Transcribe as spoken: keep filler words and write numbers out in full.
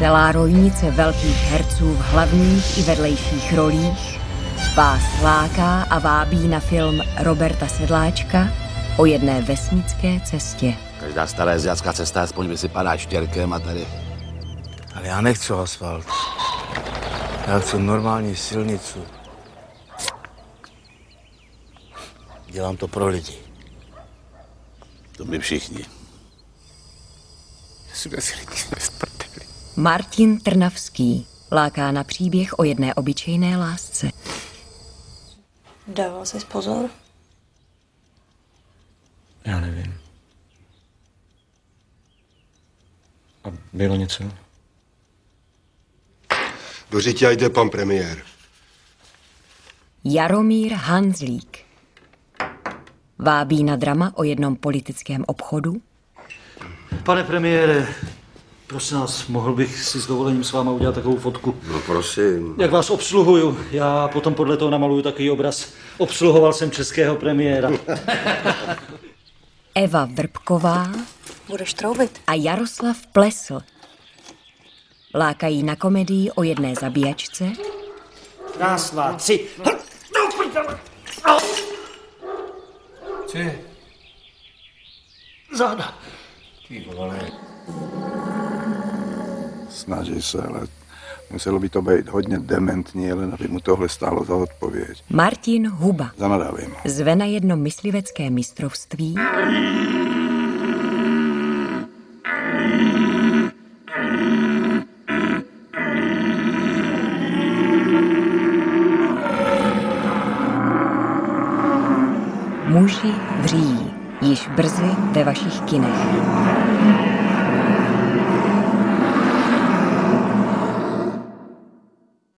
celá rojnice velkých herců v hlavních i vedlejších rolích vás láká a vábí na film Roberta Sedláčka o jedné vesnické cestě. Každá stará jezďácká cesta aspoň vysypaná štěrkem a tady. Ale já nechci asfalt. Já chci normální silnicu. Dělám to pro lidi. To my všichni. Jsme si lidi nesprtili. Martin Trnavský láká na příběh o jedné obyčejné lásce. Dával jsi pozor? Já nevím. A bylo něco? Do Řití jde pan premiér. Jaromír Hanzlík vábí na drama o jednom politickém obchodu. Pane premiére, prosím vás, mohl bych si s dovolením s váma udělat takovou fotku? No prosím. Jak vás obsluhuju, já potom podle toho namaluju takový obraz. Obsluhoval jsem českého premiéra. Eva Vrbková budeš troubit. A Jaroslav Plesl lákají na komedii o jedné zabíjačce. Raz, dva, tři. Co je? Záda. Ty vole. Snaží se, ale muselo by to být hodně dementní, ale aby mu tohle stálo za odpověď. Martin Huba zanadávím. Zve na jedno myslivecké mistrovství. Muži v říji. Již brzy ve vašich kinech.